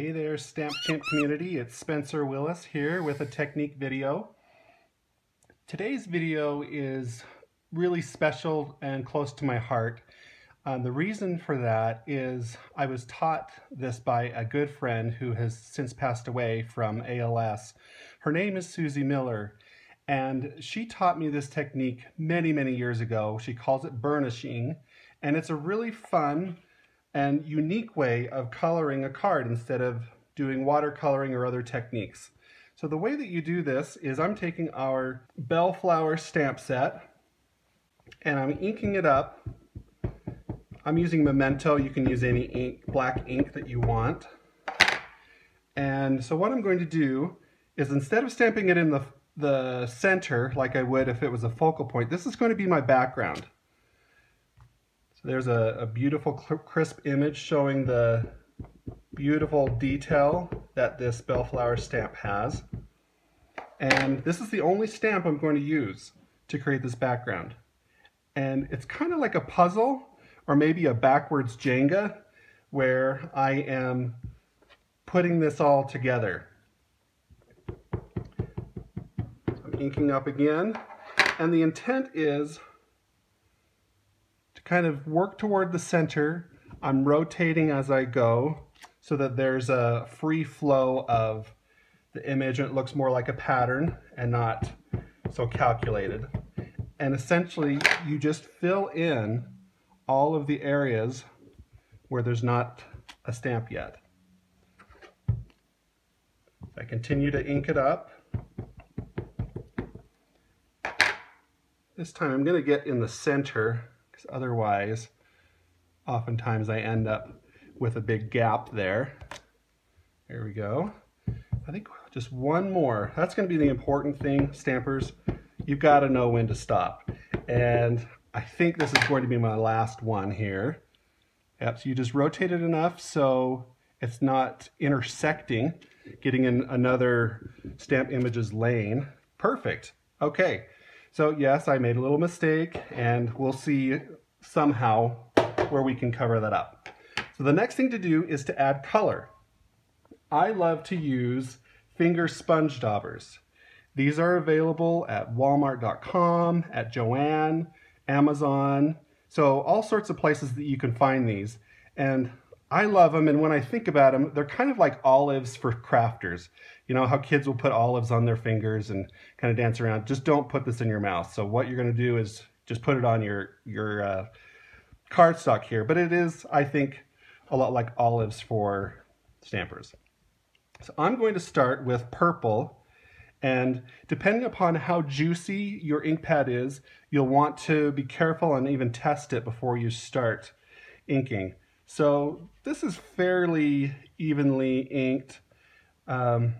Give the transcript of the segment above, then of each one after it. Hey there, Stamp Chimp community. It's Spencer Willis here with a technique video. Today's video is really special and close to my heart. The reason for that is I was taught this by a good friend who has since passed away from ALS. Her name is Susie Miller, and she taught me this technique many, many years ago. She calls it burnishing, and it's a really fun and unique way of coloring a card instead of doing watercoloring or other techniques. So the way that you do this is I'm taking our Bellflower stamp set and I'm inking it up. I'm using Memento. You can use any ink, black ink that you want. And so what I'm going to do is, instead of stamping it in the center like I would if it was a focal point, this is going to be my background. So there's a beautiful crisp image showing the beautiful detail that this Bellflower stamp has. And this is the only stamp I'm going to use to create this background. And it's kind of like a puzzle, or maybe a backwards Jenga, where I am putting this all together. I'm inking up again, and the intent is to kind of work toward the center. I'm rotating as I go so that there's a free flow of the image and it looks more like a pattern and not so calculated. And essentially you just fill in all of the areas where there's not a stamp yet. I continue to ink it up. This time I'm going to get in the center, because otherwise oftentimes I end up with a big gap there. There we go. I think just one more. That's going to be the important thing, stampers. You've got to know when to stop. And I think this is going to be my last one here. Yep, so you just rotate it enough so it's not intersecting, getting in another stamp image's lane. Perfect. Okay, so yes, I made a little mistake, and we'll see somehow where we can cover that up. So the next thing to do is to add color. I love to use finger sponge daubers. These are available at walmart.com, at Joann, Amazon, so all sorts of places that you can find these. And I love them, and when I think about them, they're kind of like olives for crafters. You know how kids will put olives on their fingers and kind of dance around? Just don't put this in your mouth. So what you're going to do is just put it on your cardstock here. But it is, I think, a lot like olives for stampers. So I'm going to start with purple. And depending upon how juicy your ink pad is, you'll want to be careful and even test it before you start inking. So this is fairly evenly inked. I'm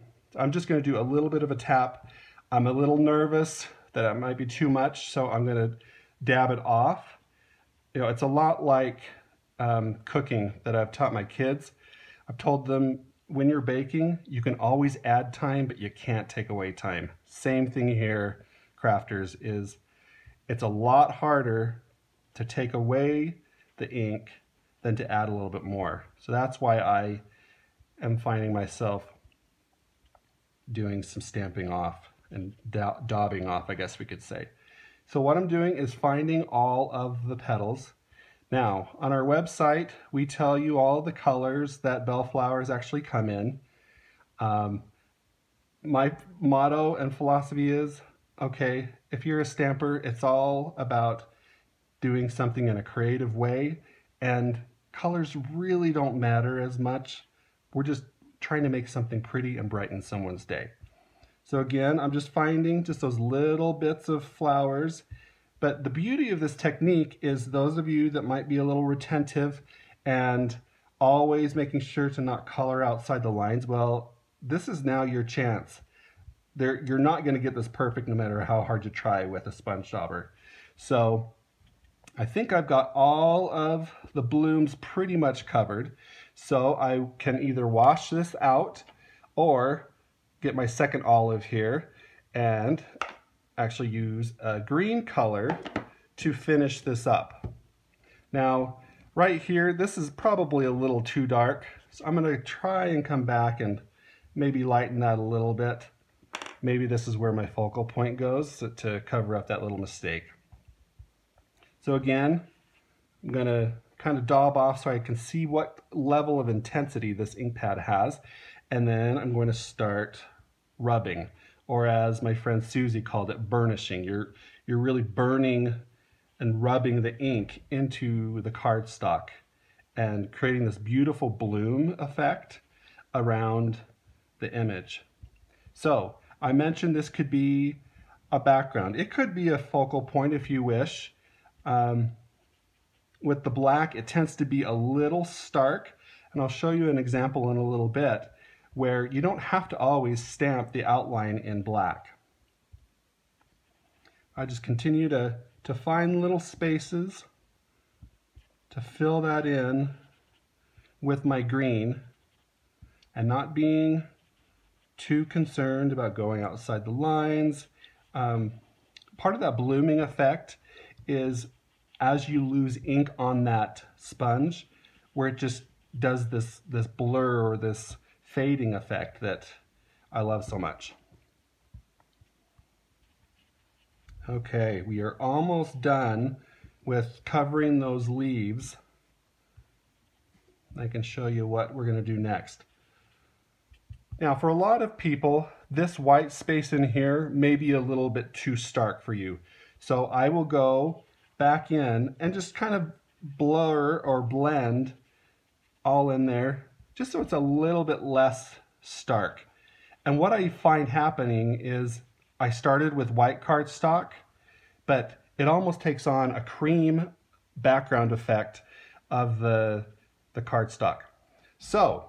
just going to do a little bit of a tap. I'm a little nervous that it might be too much, so I'm going to dab it off. You know, it's a lot like cooking that I've taught my kids. I've told them, when you're baking, you can always add time, but you can't take away time. Same thing here, crafters, is it's a lot harder to take away the ink than to add a little bit more. So that's why I am finding myself doing some stamping off and daubing off, I guess we could say. So what I'm doing is finding all of the petals. Now, on our website, we tell you all the colors that bellflowers actually come in. My motto and philosophy is, okay, if you're a stamper, it's all about doing something in a creative way, and colors really don't matter as much. We're just trying to make something pretty and brighten someone's day. So again, I'm just finding just those little bits of flowers. But the beauty of this technique is, those of you that might be a little retentive and always making sure to not color outside the lines, well, this is now your chance. You're not going to get this perfect no matter how hard you try with a sponge dauber. So I think I've got all of the blooms pretty much covered. So I can either wash this out or get my second olive here and actually use a green color to finish this up. Now, right here, this is probably a little too dark. So I'm going to try and come back and maybe lighten that a little bit. Maybe this is where my focal point goes to cover up that little mistake. So again, I'm going to kind of daub off so I can see what level of intensity this ink pad has. And then I'm going to start rubbing, or as my friend Susie called it, burnishing. You're really burning and rubbing the ink into the cardstock and creating this beautiful bloom effect around the image. So I mentioned this could be a background. It could be a focal point if you wish. With the black, it tends to be a little stark, and I'll show you an example in a little bit where you don't have to always stamp the outline in black. I just continue to find little spaces to fill that in with my green, and not being too concerned about going outside the lines. Part of that blooming effect is as you lose ink on that sponge, where it just does this blur or this fading effect that I love so much. Okay, we are almost done with covering those leaves. I can show you what we're going to do next. Now, for a lot of people, this white space in here may be a little bit too stark for you. So I will go back in and just kind of blur or blend all in there, just so it's a little bit less stark. And what I find happening is I started with white cardstock, but it almost takes on a cream background effect of the cardstock. So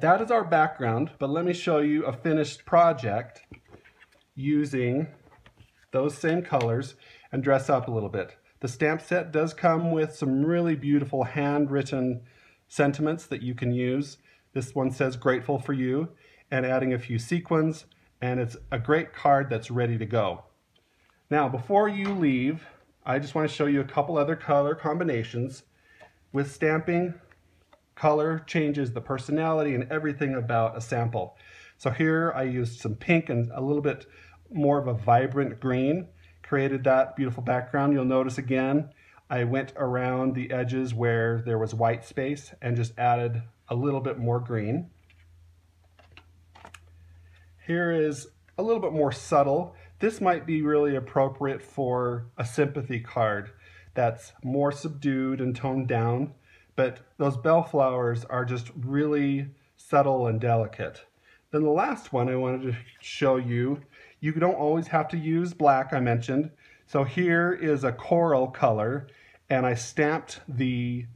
that is our background, but let me show you a finished project using those same colors and dress up a little bit. The stamp set does come with some really beautiful handwritten sentiments that you can use. This one says "Grateful for you," and adding a few sequins, and it's a great card that's ready to go. Now, before you leave, I just want to show you a couple other color combinations. With stamping, color changes the personality and everything about a sample. So here I used some pink and a little bit more of a vibrant green, created that beautiful background. You'll notice again, I went around the edges where there was white space and just added a little bit more green. Here is a little bit more subtle. This might be really appropriate for a sympathy card that's more subdued and toned down, but those bellflowers are just really subtle and delicate. Then the last one I wanted to show you, you don't always have to use black, I mentioned. So here is a coral color, and I stamped the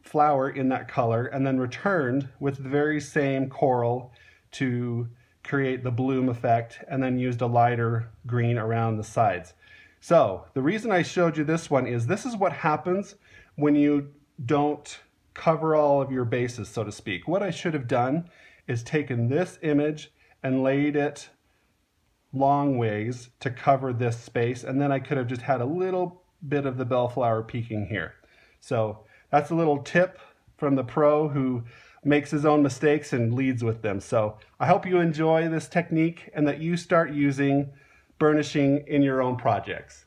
flower in that color and then returned with the very same coral to create the bloom effect, and then used a lighter green around the sides. So the reason I showed you this one is this is what happens when you don't cover all of your bases, so to speak. What I should have done is taken this image and laid it long ways to cover this space, and then I could have just had a little bit of the bellflower peeking here. So that's a little tip from the pro who makes his own mistakes and leads with them. So I hope you enjoy this technique and that you start using burnishing in your own projects.